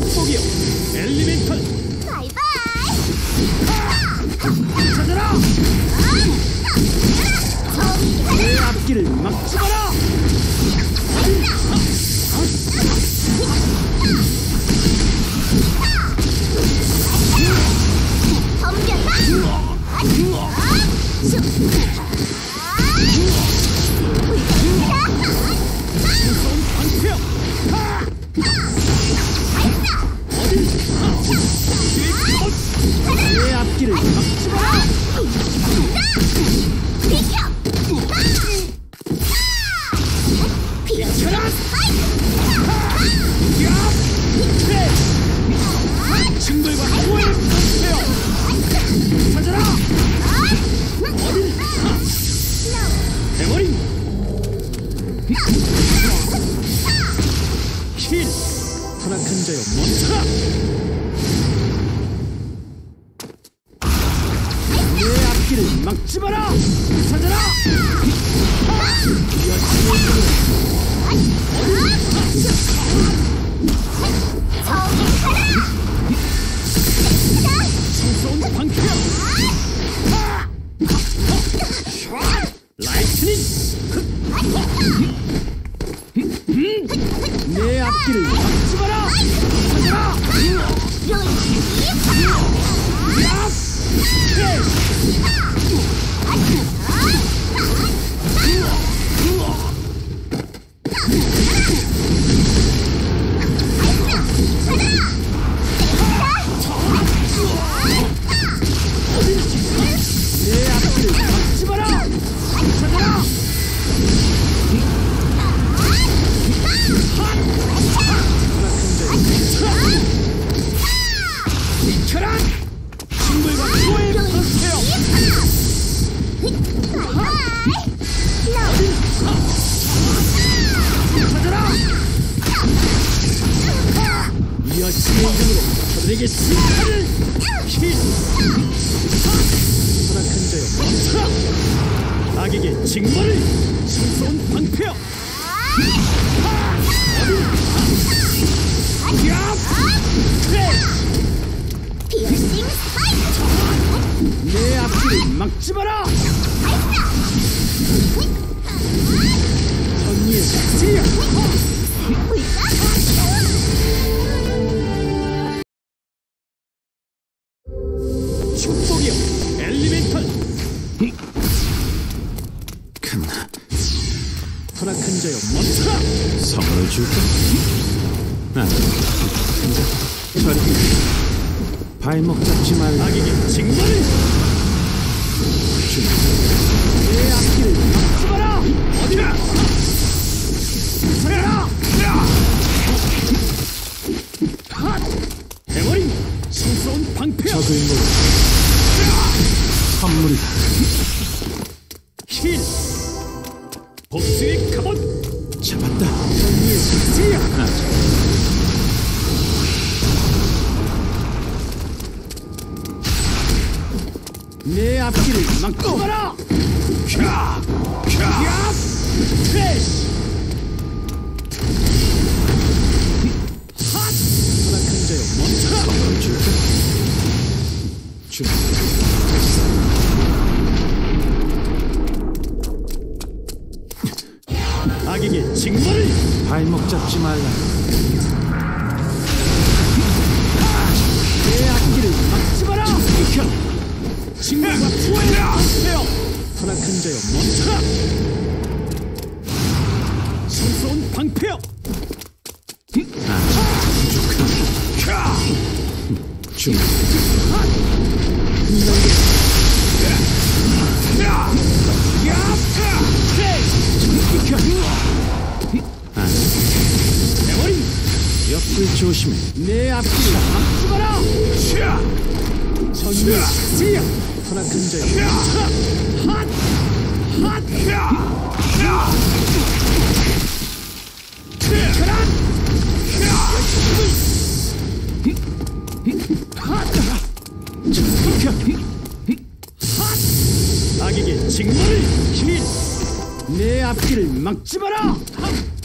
축복이요. 엘리멘털. 바이바이. 찾아라. 내 앞길을 막지마라. 막지마라!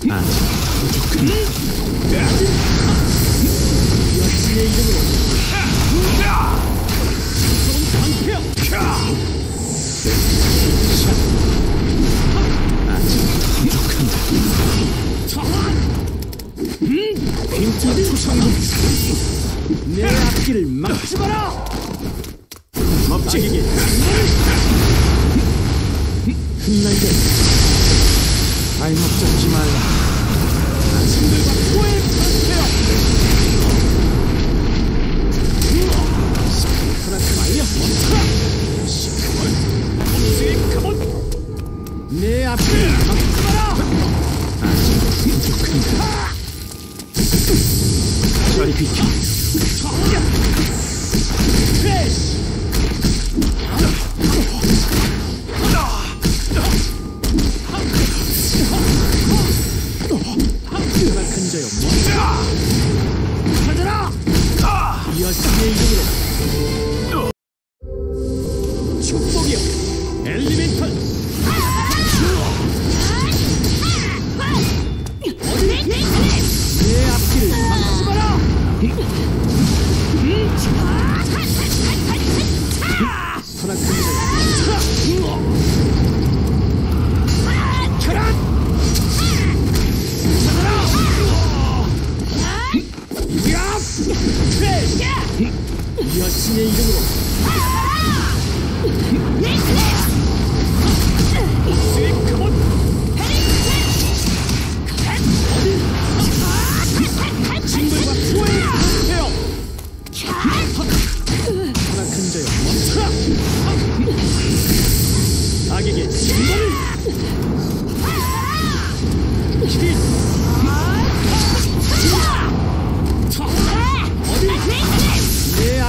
아, 부족해. 내 앞길을 막지 마라! 멋지게 흩날려 발목 잡지 말라. 당신들과 포획 하세요. 하나씩 말려 멈춰라. 시커먼 홈스윙 내 앞길을 막지 마라. 아직 부족한가? 저리 비켜. 그만 자요 가져라. 여신의 이름으로 축복이여 엘리멘털 내 앞길을 막지 마라. 여신의 이름으로 짐벌과 후회를 해요. 하나 큰 자여 멈춰라. 악에게 짐벌을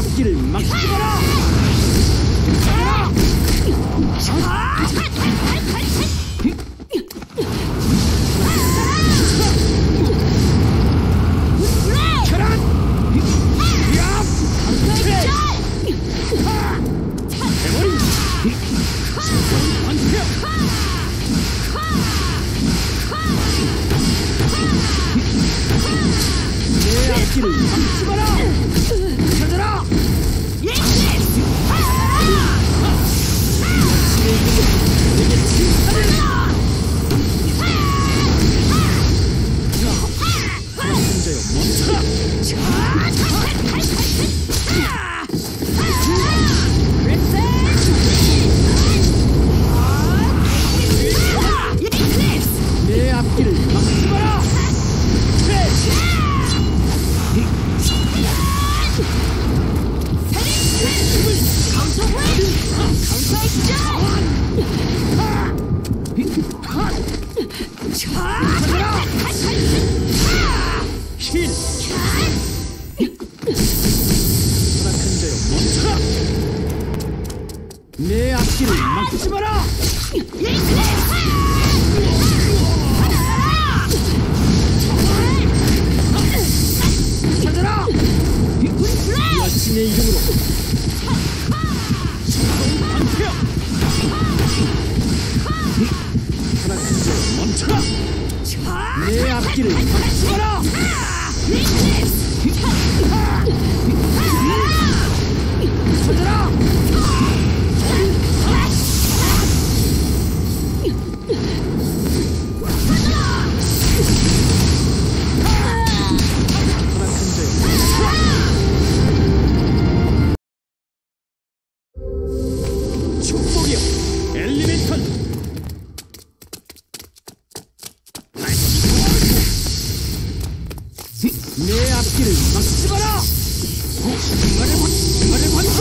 앞길을 막지 마라! 내 앞길을 막지 마라! 내 앞길을 막지 마라. 내 앞길을 막지 마라. 찾아라. 여신의 이름으로 하나 큰 자여 멈춰라. 내 앞길을 막지 마라. 찾아라. 내 앞길을 막지 마라! 말을 버리자!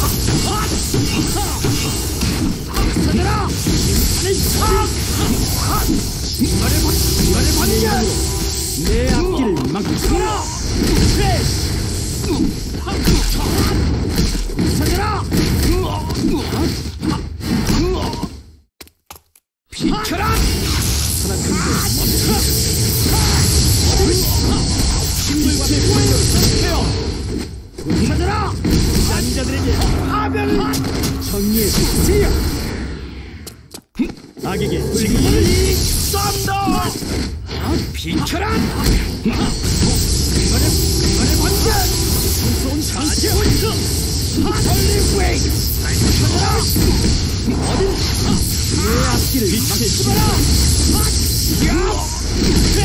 받아라! 나는 탁! 말해봐! 말해봐! 내 앞길을 막으라! 비켜라! 신들과 내 권력을 선택해요! 불사들아! 난자들에게 파멸을! 정의의 빛이야! 악에게 지금을 쏜다! 비켜라! 그만의 번개! 무서운 자제 홀트! 홀리 웨이! 비켜라! 내 앞길을 막으라! 야! 네!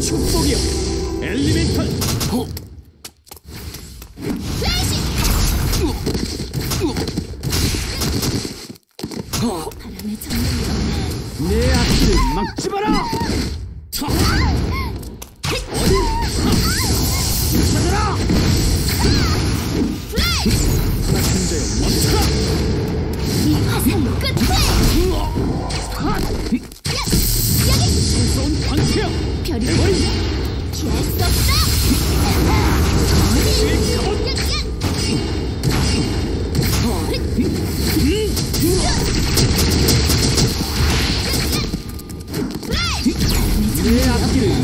축복이여! 엘리멘탈! 내 앞길을 막지 마라! 내 앞길을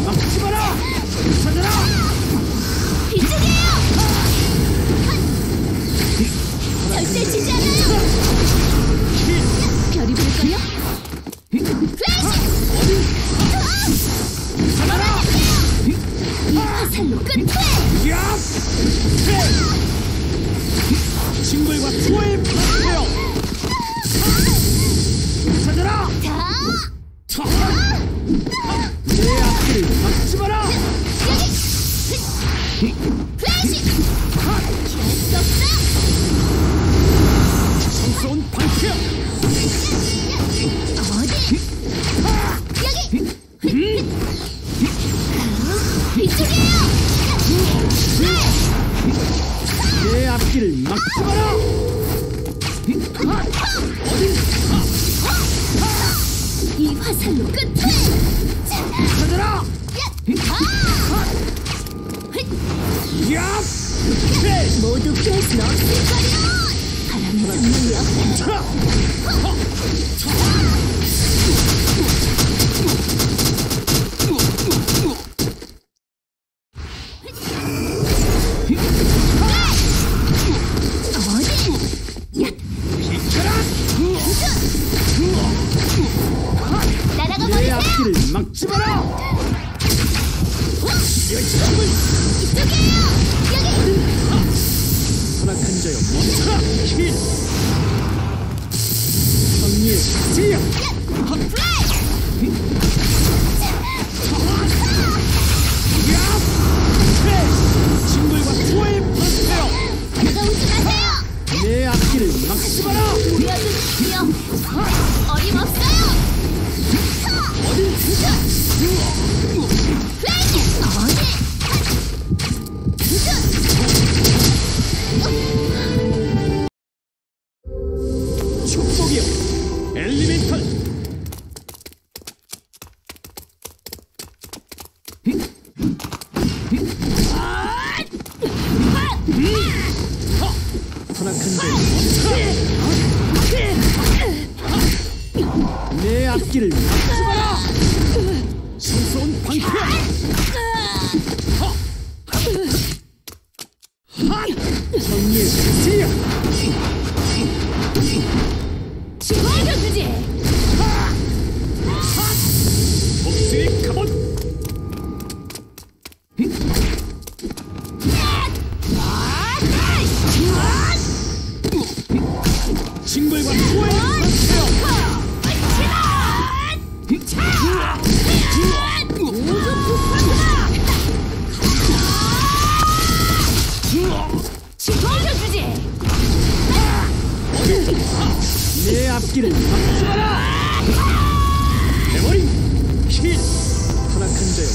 막지 마라! 찾아라! 이쪽이에요! 절대 지지 않아요! 별이 볼까요? 플래시! 잡아라! 이 화살로 끝! 야! 징글과 투어에 파악해요! 찾아라! 플래시! 정수온 방패! 어디? 여기! 이쪽이에요! 내 앞길을 막지 마라! 어디? 이 화살로 끝을! 찾아라! 야! 모두 피해서 넘칠거려! 바람의 정문이 없다! 어디? 야! 날아가 버리세요! 내 앞길을 막지 마라! 내 앞길을 막지 마라! 보여주십시오! 어림없어요! 어디? 축복이여! 엘리멘탈! 내 앞길을 막지 마라! 무서운 방패! 정리의 빛이야! 죽어야겠지! 복수의 가본! 징벌과 소외! 내 앞길을 막지 마라! 대머리! 힐! 타락한 자여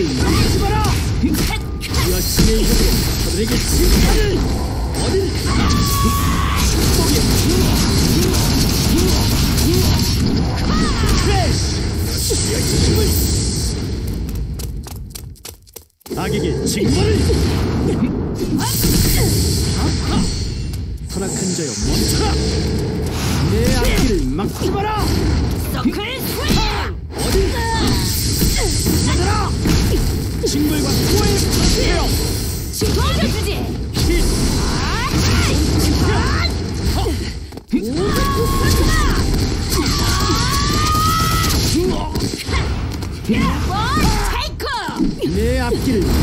이를 막지 마라! 여신의 힘으로 저들에게 진화를 얻으리! 여신의 힘을! 악에게 징벌을! 선악한 자여 멈춰라! 내 악기를 막지 마라! 서클 스윙! 받아라! 징벌과 후회의 파괴요! 징벌을 주지! 힐! 내 앞길을